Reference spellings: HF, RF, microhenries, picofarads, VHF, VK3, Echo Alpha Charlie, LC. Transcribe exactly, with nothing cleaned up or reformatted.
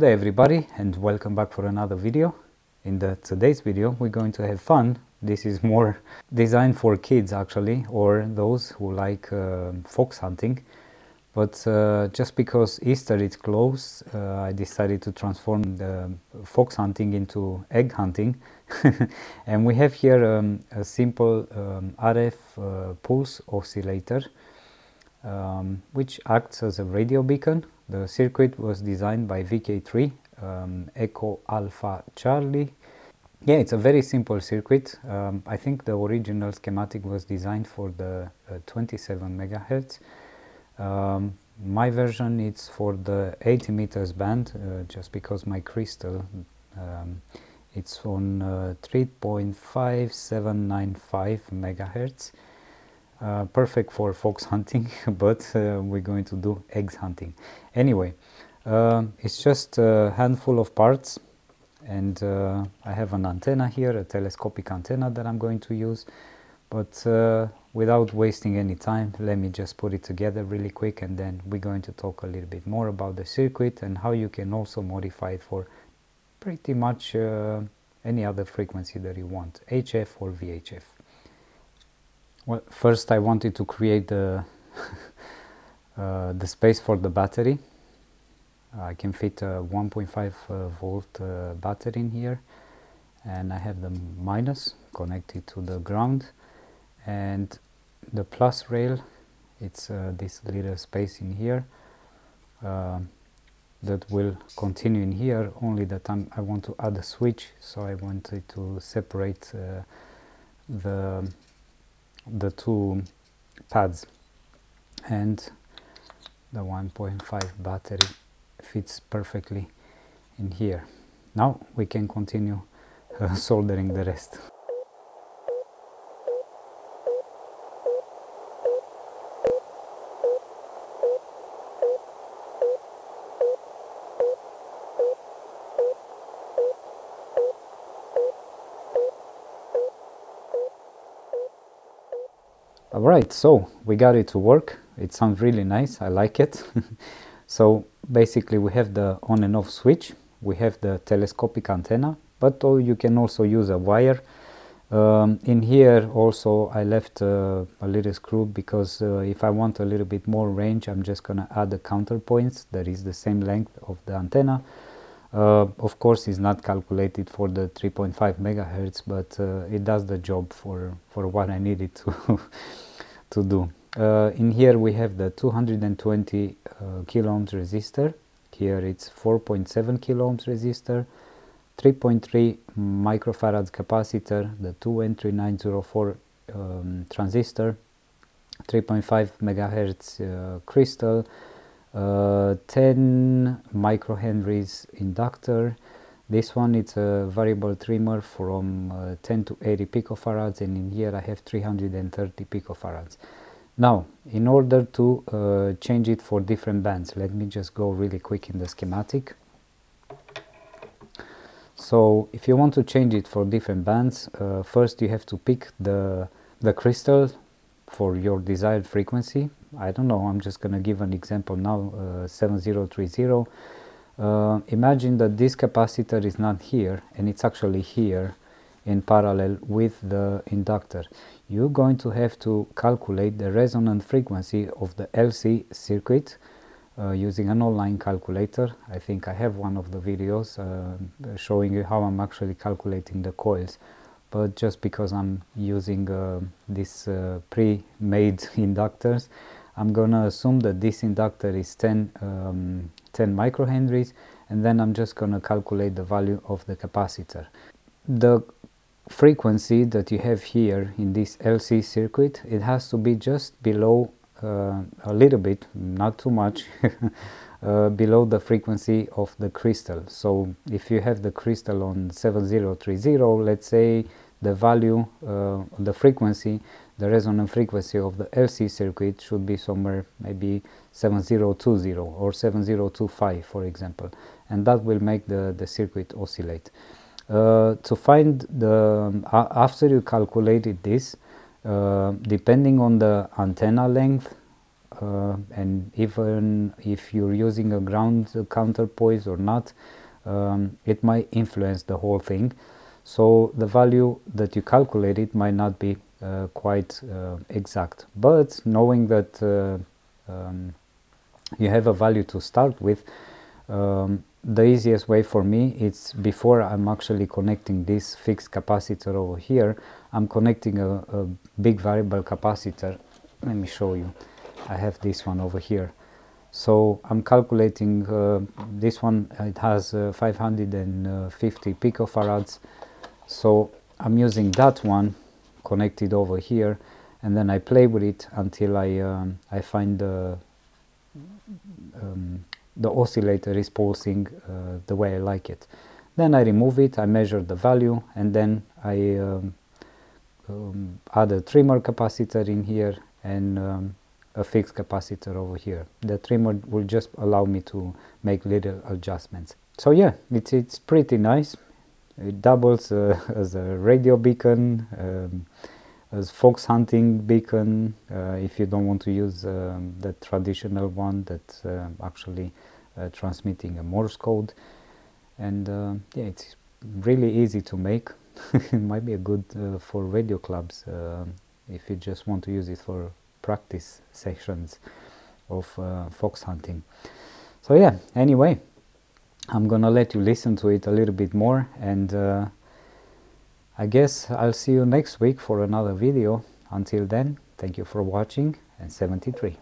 Good day everybody and welcome back for another video. In the today's video we're going to have fun. This is more designed for kids actually, or those who like uh, fox hunting, but uh, just because Easter is close, uh, I decided to transform the fox hunting into egg hunting. And we have here um, a simple um, R F uh, pulse oscillator um, which acts as a radio beacon. The circuit was designed by V K three, um, Echo Alpha Charlie. Yeah, it's a very simple circuit. Um, I think the original schematic was designed for the uh, twenty-seven megahertz. Um, my version is for the eighty meters band, uh, just because my crystal, um, it's on uh, three point five seven nine five megahertz. Uh, perfect for fox hunting, but uh, we're going to do eggs hunting. Anyway, uh, it's just a handful of parts, and uh, I have an antenna here, a telescopic antenna that I'm going to use, but uh, without wasting any time, let me just put it together really quick, and then we're going to talk a little bit more about the circuit and how you can also modify it for pretty much uh, any other frequency that you want, H F or V H F. Well, first I wanted to create the, uh, the space for the battery. I can fit a one point five uh, volt uh, battery in here, and I have the minus connected to the ground, and the plus rail, it's uh, this little space in here uh, that will continue in here, only that I'm, I want to add a switch, so I wanted to separate uh, the the two pads, and the one point five battery fits perfectly in here. Now we can continue uh, soldering the rest. Alright, so we got it to work. It sounds really nice, I like it. So basically we have the on and off switch, we have the telescopic antenna, but oh, you can also use a wire. Um, in here also I left uh, a little screw, because uh, if I want a little bit more range, I'm just gonna add the counterpoints that is the same length of the antenna. Uh, of course it's not calculated for the three point five megahertz, but uh, it does the job for, for what I need it to, to do. Uh, in here we have the two hundred twenty uh, kilo ohms resistor. Here it's four point seven kilo ohms resistor, three point three microfarads capacitor, the two N three nine zero four um, transistor, three point five megahertz uh, crystal, Uh, ten microhenries inductor. This one it's a variable trimmer from uh, ten to eighty picofarads, and in here I have three hundred thirty picofarads. Now, in order to uh, change it for different bands, let me just go really quick in the schematic. So if you want to change it for different bands, uh, first you have to pick the, the crystal for your desired frequency. I don't know, I'm just going to give an example now, uh, seven zero three zero. Uh, imagine that this capacitor is not here, and it's actually here in parallel with the inductor. You're going to have to calculate the resonant frequency of the L C circuit uh, using an online calculator. I think I have one of the videos uh, showing you how I'm actually calculating the coils. But just because I'm using uh, these uh, pre-made inductors, I'm gonna assume that this inductor is ten, um, ten microhenries, and then I'm just gonna calculate the value of the capacitor. The frequency that you have here in this L C circuit, it has to be just below, uh, a little bit, not too much, Uh, below the frequency of the crystal. So if you have the crystal on seven zero three zero, let's say the value, uh, the frequency, the resonant frequency of the L C circuit should be somewhere maybe seven zero two zero or seven zero two five, for example, and that will make the, the circuit oscillate. Uh, to find the, uh, after you calculated this, uh, depending on the antenna length, uh, and even if you're using a ground counterpoise or not, um, it might influence the whole thing. So the value that you calculated might not be uh, quite uh, exact, but knowing that uh, um, you have a value to start with, um, the easiest way for me, it's before I'm actually connecting this fixed capacitor over here, I'm connecting a, a big variable capacitor. Let me show you. I have this one over here. So I'm calculating uh, this one, it has uh, five hundred fifty picofarads. So I'm using that one connected over here, and then I play with it until I, um, I find the um, the oscillator is pulsing uh, the way I like it. Then I remove it, I measure the value, and then I um, um, add a trimmer capacitor in here and um, a fixed capacitor over here. The trimmer will just allow me to make little adjustments. So yeah, it's, it's pretty nice. It doubles uh, as a radio beacon, um, as fox hunting beacon, uh, if you don't want to use um, the traditional one that's uh, actually uh, transmitting a Morse code. And uh, yeah, it's really easy to make. It might be good uh, for radio clubs uh, if you just want to use it for practice sessions of uh, fox hunting. So yeah, anyway, I'm gonna let you listen to it a little bit more, and uh, I guess I'll see you next week for another video. Until then, thank you for watching, and seventy-three.